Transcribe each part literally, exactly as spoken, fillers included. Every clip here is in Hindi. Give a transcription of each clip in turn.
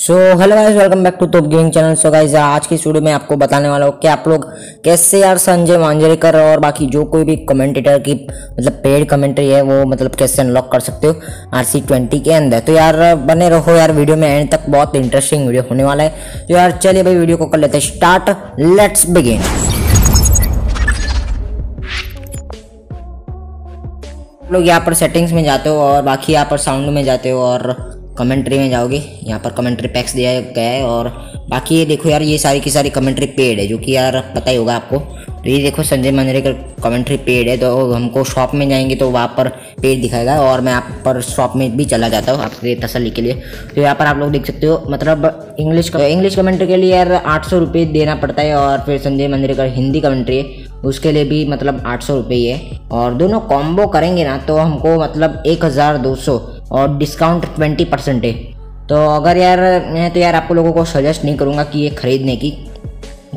So hello guys, welcome back to top gaming channel. So guys, आज की वीडियो में आपको बताने वाला हूँ कि आप लोग कैसे यार संजय मांजरेकर और बाकी जो कोई भी कमेंटेटर की मतलब पेड कमेंट्री है वो मतलब कैसे अनलॉक कर सकते हो आरसी ट्वेंटी के अंदर। तो यार बने रहो यार वीडियो में एंड तक, बहुत इंटरेस्टिंग वीडियो होने वाला है। तो यार चलिए भाई वीडियो को कर लेते हैं स्टार्ट, लेट्स बिगिन। लोग यहाँ पर सेटिंग्स में जाते हो और बाकी यहाँ पर साउंड में जाते हो और कमेंट्री में जाओगे। यहाँ पर कमेंट्री पैक्स दिया गया है और बाकी ये देखो यार, ये सारी की सारी कमेंट्री पेड है जो कि यार पता ही होगा आपको। तो ये देखो संजय मांजरेकर कमेंट्री पेड है, तो हमको शॉप में जाएंगे तो वहाँ पर पेड दिखाएगा और मैं यहाँ पर शॉप में भी चला जाता हूँ आपके तसल्ली के लिए। तो यहाँ पर आप लोग देख सकते हो मतलब इंग्लिश इंग्लिश कमेंट्री के लिए यार आठ सौ रुपये देना पड़ता है और फिर संजय मांजरेकर हिंदी कमेंट्री है उसके लिए भी मतलब आठ सौ रुपये ही है। और दोनों कॉम्बो करेंगे ना तो हमको मतलब एक हज़ार दो सौ और डिस्काउंट बीस परसेंट है। तो अगर यार मैं तो यार आपको लोगों को सजेस्ट नहीं करूँगा कि ये ख़रीदने की,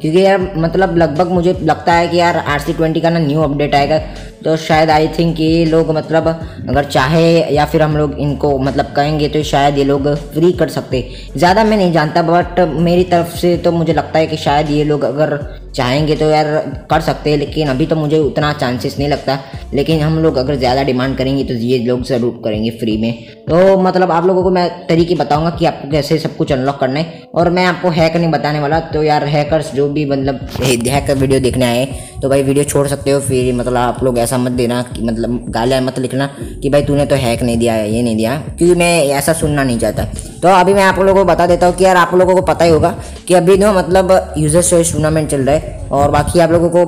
क्योंकि यार मतलब लगभग मुझे लगता है कि यार आर सी ट्वेंटी का ना न्यू अपडेट आएगा तो शायद आई थिंक ये लोग मतलब अगर चाहे या फिर हम लोग इनको मतलब कहेंगे तो शायद ये लोग फ्री कर सकते। ज़्यादा मैं नहीं जानता बट मेरी तरफ से तो मुझे लगता है कि शायद ये लोग अगर चाहेंगे तो यार कर सकते हैं, लेकिन अभी तो मुझे उतना चांसेस नहीं लगता। लेकिन हम लोग अगर ज़्यादा डिमांड करेंगे तो ये लोग ज़रूर करेंगे फ्री में। तो मतलब आप लोगों को मैं तरीके बताऊंगा कि आपको कैसे सब कुछ अनलॉक करना है और मैं आपको हैक नहीं बताने वाला। तो यार हैकर्स जो भी मतलब हैक वीडियो देखने आए तो भाई वीडियो छोड़ सकते हो, फिर मतलब आप लोग ऐसा मत देना कि मतलब गालियाँ मत लिखना कि भाई तूने तो हैक नहीं दिया है, ये नहीं दिया, क्योंकि मैं ऐसा सुनना नहीं चाहता। तो अभी मैं आप लोगों को बता देता हूँ कि यार आप लोगों को पता ही होगा कि अभी ना मतलब यूजर्स चॉइस टूर्नामेंट चल रहा है और बाकी आप लोगों को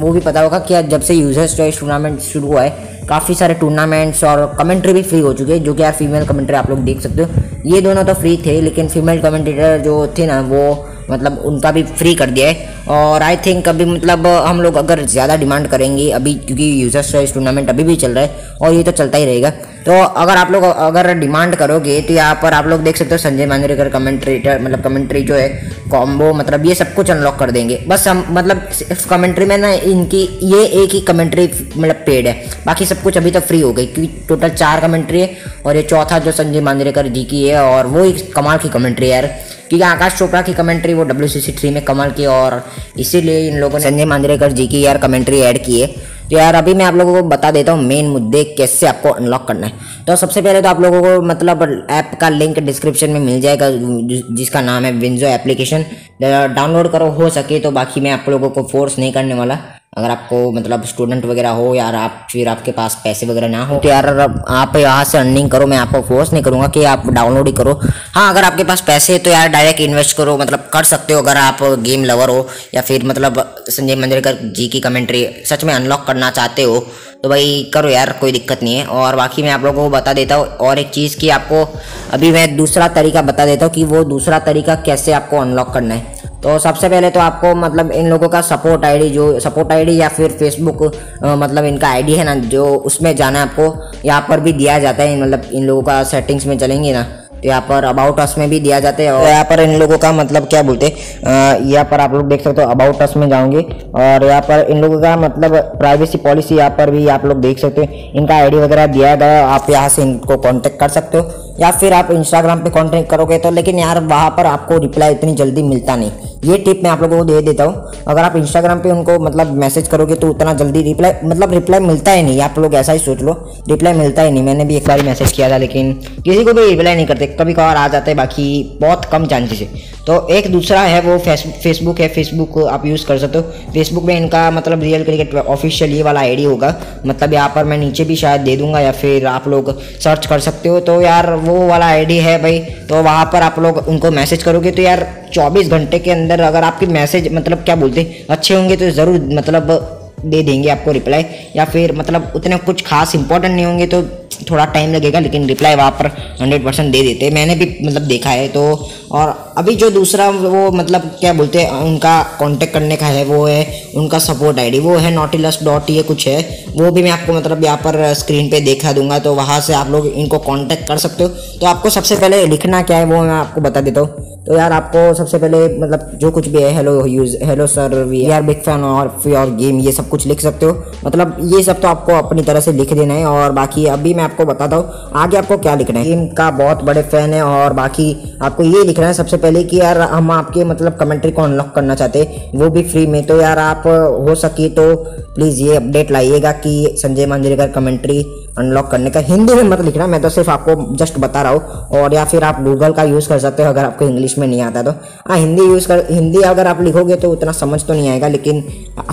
वो भी पता होगा कि यार जब से यूजर्स चॉइस टूर्नामेंट शुरू हुआ है काफ़ी सारे टूर्नामेंट्स और कमेंट्री भी फ्री हो चुके हैं, जो कि यार फीमेल कमेंट्री आप लोग देख सकते हो। ये दोनों तो फ्री थे लेकिन फीमेल कमेंटेटर जो थे ना वो मतलब उनका भी फ्री कर दिया है। और आई थिंक अभी मतलब हम लोग अगर ज़्यादा डिमांड करेंगे अभी, क्योंकि यूजर्स चॉइस टूर्नामेंट अभी भी चल रहा है और ये तो चलता ही रहेगा। तो अगर आप लोग अगर डिमांड करोगे तो यहाँ पर आप लोग देख सकते हो संजय मांजरेकर कमेंट्रेटर मतलब कमेंट्री जो है कॉम्बो मतलब ये सब कुछ अनलॉक कर देंगे। बस हम मतलब सिर्फ कमेंट्री में ना इनकी ये एक ही कमेंट्री मतलब पेड है, बाकी सब कुछ अभी तो फ्री हो गई क्योंकि टोटल चार कमेंट्री है और ये चौथा जो संजय मांजरेकर जी की है और वो एक कमाल की कमेंट्री है यार, क्योंकि आकाश चोपड़ा की कमेंट्री वो डब्ल्यू सी सी थ्री में कमाल की और इसीलिए इन लोगों ने संजय मांजरेकर जी की यार कमेंट्री ऐड की है। तो यार अभी मैं आप लोगों को बता देता हूँ मेन मुद्दे कैसे आपको अनलॉक करना है। तो सबसे पहले तो आप लोगों को मतलब ऐप का लिंक डिस्क्रिप्शन में मिल जाएगा जिसका नाम है विंजो एप्लीकेशन, डाउनलोड करो हो सके। तो बाकी मैं आप लोगों को फोर्स नहीं करने वाला, अगर आपको मतलब स्टूडेंट वगैरह हो यार आप फिर आपके पास पैसे वगैरह ना हो तो यार आप यहाँ से अर्निंग करो, मैं आपको फोर्स नहीं करूँगा कि आप डाउनलोड ही करो। हाँ, अगर आपके पास पैसे तो यार डायरेक्ट इन्वेस्ट करो, मतलब कर सकते हो अगर आप गेम लवर हो या फिर मतलब संजय मांजरेकर जी की कमेंट्री सच में अनलॉक करना चाहते हो तो भाई करो यार, कोई दिक्कत नहीं है। और बाकी मैं आप लोगों को बता देता हूँ और एक चीज़ की आपको अभी मैं दूसरा तरीका बता देता हूँ कि वो दूसरा तरीका कैसे आपको अनलॉक करना है। तो सबसे पहले तो आपको मतलब इन लोगों का सपोर्ट आईडी जो सपोर्ट आईडी या फिर फेसबुक मतलब इनका आईडी है ना जो उसमें जाना है आपको। यहाँ पर भी दिया जाता है मतलब इन लोगों का सेटिंग्स में चलेंगे ना तो यहाँ पर अबाउट अस में भी दिया जाता है और यहाँ पर इन लोगों का मतलब क्या बोलते हैं, यहाँ पर आप लोग देख सकते हो अबाउट अस में जाओगे और यहाँ पर इन लोगों का मतलब प्राइवेसी पॉलिसी यहाँ पर भी आप लोग देख सकते हो, इनका आईडी वगैरह दिया गया है। आप यहाँ से इनको कांटेक्ट कर सकते हो या फिर आप इंस्टाग्राम पे कांटेक्ट करोगे तो, लेकिन यार वहाँ पर आपको रिप्लाई इतनी जल्दी मिलता नहीं, ये टिप मैं आप लोगों को दे देता हूँ। अगर आप इंस्टाग्राम पे उनको मतलब मैसेज करोगे तो उतना जल्दी रिप्लाई मतलब रिप्लाई मिलता ही नहीं, आप लोग ऐसा ही सोच लो, रिप्लाई मिलता ही नहीं। मैंने भी एक बार मैसेज किया था लेकिन किसी को भी रिप्लाई नहीं करते, कभी कभार आ जाते, बाकी बहुत कम चांसेस है। तो एक दूसरा है वो फेसबुक है, फेसबुक आप यूज़ कर सकते हो। फेसबुक में इनका मतलब रियल क्रिकेट ऑफिशियल ये वाला आईडी होगा, मतलब यहाँ पर मैं नीचे भी शायद दे दूंगा या फिर आप लोग सर्च कर सकते हो। तो यार वो वाला आईडी है भाई, तो वहाँ पर आप लोग उनको मैसेज करोगे तो यार चौबीस घंटे के अंदर अगर आपके मैसेज मतलब क्या बोलते अच्छे होंगे तो ज़रूर मतलब दे देंगे आपको रिप्लाई, या फिर मतलब उतने कुछ खास इंपॉर्टेंट नहीं होंगे तो थोड़ा टाइम लगेगा लेकिन रिप्लाई वहाँ पर हंड्रेड परसेंट दे देते, मैंने भी मतलब देखा है। तो और अभी जो दूसरा वो मतलब क्या बोलते हैं उनका कांटेक्ट करने का है वो है उनका सपोर्ट आईडी, वो है नॉटिलस डॉट ये कुछ है, वो भी मैं आपको मतलब यहाँ पर स्क्रीन पे देखा दूंगा। तो वहाँ से आप लोग इनको कॉन्टैक्ट कर सकते हो। तो आपको सबसे पहले लिखना क्या है वो मैं आपको बता देता हूँ। तो यार आपको सबसे पहले मतलब जो कुछ भी है, hello use hello sir we are big fan of your game, ये सब कुछ लिख सकते हो। मतलब ये सब तो आपको अपनी तरह से लिख देना है। और बाकी अभी मैं आपको बताता हूँ आगे आपको क्या लिखना है। गेम का बहुत बड़े फैन है और बाकी आपको ये लिखना है सबसे पहले कि यार हम आपके मतलब कमेंट्री को अनलॉक करना चाहते हैं, वो भी फ्री में। तो यार आप हो सके तो प्लीज़ ये अपडेट लाइएगा कि संजय मांजरेकर कमेंट्री अनलॉक करने का। हिंदी में मत लिखना, मैं तो सिर्फ आपको जस्ट बता रहा हूँ। और या फिर आप गूगल का यूज़ कर सकते हो अगर आपको इंग्लिश में नहीं आता तो। हाँ, हिंदी यूज़ कर हिंदी अगर आप लिखोगे तो उतना समझ तो नहीं आएगा, लेकिन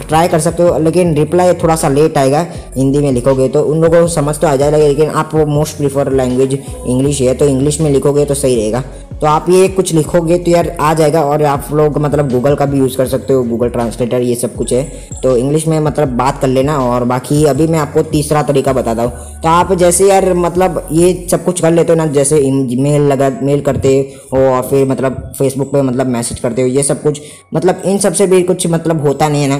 ट्राई कर सकते हो। लेकिन रिप्लाई थोड़ा सा लेट आएगा हिंदी में लिखोगे तो, उन लोगों को समझ तो आ जाएगा, लेकिन आप वो मोस्ट प्रीफर लैंग्वेज इंग्लिश है तो इंग्लिश में लिखोगे तो सही रहेगा। तो आप ये कुछ लिखोगे तो यार आ जाएगा। और आप लोग मतलब गूगल का भी यूज़ कर सकते हो, गूगल ट्रांसलेटर ये सब कुछ है। तो इंग्लिश में मतलब बात कर लेना। और बाकी अभी मैं आपको तीसरा तरीका बताता हूँ। तो आप जैसे यार मतलब ये सब कुछ कर लेते हो ना, जैसे मेल लगा मेल करते हो और फिर मतलब फेसबुक पे मतलब मैसेज करते हो, ये सब कुछ मतलब इन सब से भी कुछ मतलब होता नहीं है ना।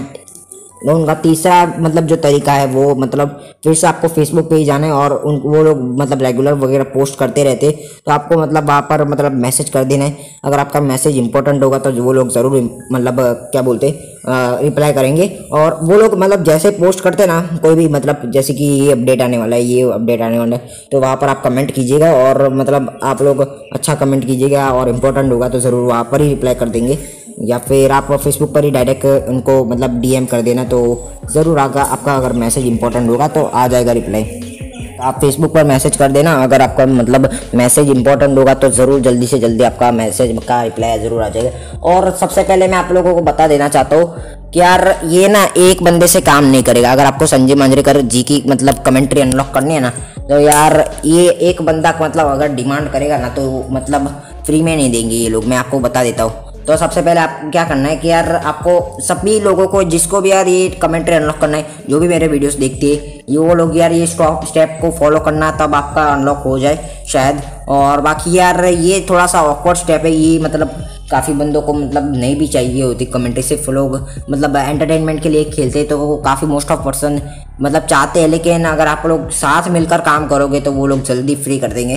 तो उनका तीसरा मतलब जो तरीका है वो मतलब फिर से आपको फेसबुक पे ही जाना है। और उन वो लोग मतलब रेगुलर वगैरह पोस्ट करते रहते, तो आपको मतलब वहाँ पर मतलब मैसेज कर देना है। अगर आपका मैसेज इंपॉर्टेंट होगा तो वो लोग ज़रूर मतलब क्या बोलते रिप्लाई करेंगे। और वो लोग मतलब जैसे पोस्ट करते ना कोई भी मतलब जैसे कि ये अपडेट आने वाला है, ये अपडेट आने वाला है, तो वहाँ पर आप कमेंट कीजिएगा। और मतलब आप लोग अच्छा कमेंट कीजिएगा और इम्पोर्टेंट होगा तो ज़रूर वहाँ पर ही रिप्लाई कर देंगे। या फिर आप फेसबुक पर ही डायरेक्ट उनको मतलब डीएम कर देना, तो ज़रूर आगा आपका अगर मैसेज इंपॉर्टेंट होगा तो आ जाएगा रिप्लाई। आप फेसबुक पर मैसेज कर देना, अगर आपका मतलब मैसेज इंपॉर्टेंट होगा तो ज़रूर जल्दी से जल्दी आपका मैसेज का रिप्लाई ज़रूर आ जाएगा। और सबसे पहले मैं आप लोगों को बता देना चाहता हूँ कि यार ये ना एक बंदे से काम नहीं करेगा। अगर आपको संजय मांजरेकर जी की मतलब कमेंट्री अनलॉक करनी है ना, तो यार ये एक बंदा मतलब अगर डिमांड करेगा ना तो मतलब फ्री में नहीं देंगे ये लोग, मैं आपको बता देता हूँ। तो सबसे पहले आपको क्या करना है कि यार आपको सभी लोगों को जिसको भी यार ये कमेंट्री अनलॉक करना है, जो भी मेरे वीडियोस देखते हैं ये वो लोग यार ये स्टेप को फॉलो करना, तब आपका अनलॉक हो जाए शायद। और बाकी यार ये थोड़ा सा ऑकवर्ड स्टेप है, ये मतलब काफ़ी बंदों को मतलब नहीं भी चाहिए होती कमेंट्री, सिर्फ लोग मतलब एंटरटेनमेंट के लिए खेलते हैं, तो काफ़ी मोस्ट ऑफ पर्सन मतलब चाहते हैं। लेकिन अगर आप लोग साथ मिलकर काम करोगे तो वो लोग जल्दी फ्री कर देंगे।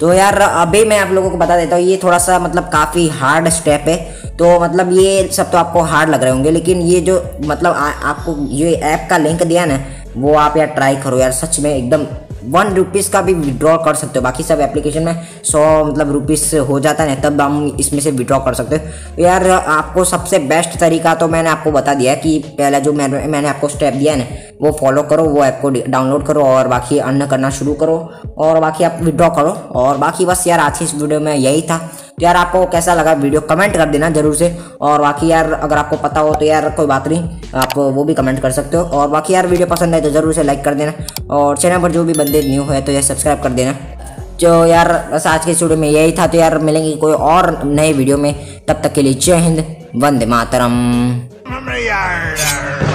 तो यार अभी मैं आप लोगों को बता देता हूँ, ये थोड़ा सा मतलब काफ़ी हार्ड स्टेप है। तो मतलब ये सब तो आपको हार्ड लग रहे होंगे, लेकिन ये जो मतलब आ, आपको ये ऐप का लिंक दिया ना, वो आप यार ट्राई करो यार, सच में एकदम वन रुपीज़ का भी विड्रॉ कर सकते हो। बाकी सब एप्लीकेशन में सौ मतलब रुपीज़ हो जाता है तब हम इसमें से विड्रॉ कर सकते हो। यार आपको सबसे बेस्ट तरीका तो मैंने आपको बता दिया कि पहला जो मैं, मैंने आपको स्टेप दिया है ना वो फॉलो करो, वो ऐप को डाउनलोड करो और बाकी अर्न करना शुरू करो और बाकी आप विड्रॉ करो। और बाकी बस यार आज इस वीडियो में यही था। तो यार आपको कैसा लगा वीडियो कमेंट कर देना ज़रूर से। और बाकी यार अगर आपको पता हो तो यार कोई बात नहीं, आप वो भी कमेंट कर सकते हो। और बाकी यार वीडियो पसंद आए तो ज़रूर से लाइक कर देना। और चैनल पर जो भी बंदे न्यू है तो यार सब्सक्राइब कर देना। तो यार बस आज के वीडियो में यही था। तो यार मिलेंगे कोई और नए वीडियो में, तब तक के लिए जय हिंद, वंदे मातरम।